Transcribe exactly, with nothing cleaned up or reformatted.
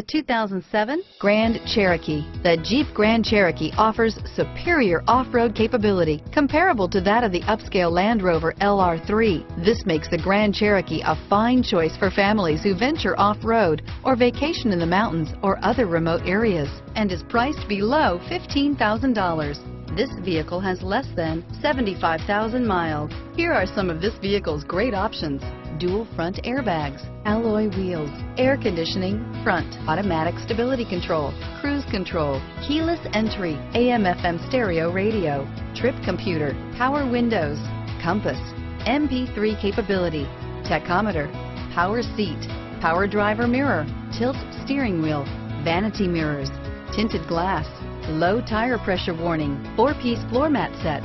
The two thousand seven Grand Cherokee. The Jeep Grand Cherokee offers superior off-road capability comparable to that of the upscale Land Rover L R three. This makes the Grand Cherokee a fine choice for families who venture off-road or vacation in the mountains or other remote areas, and is priced below fifteen thousand dollars. This vehicle has less than seventy-five thousand miles. Here are some of this vehicle's great options: dual front airbags, alloy wheels, air conditioning, front, automatic stability control, cruise control, keyless entry, A M F M stereo radio, trip computer, power windows, compass, M P three capability, tachometer, power seat, power driver mirror, tilt steering wheel, vanity mirrors, tinted glass, low tire pressure warning, four-piece floor mat set.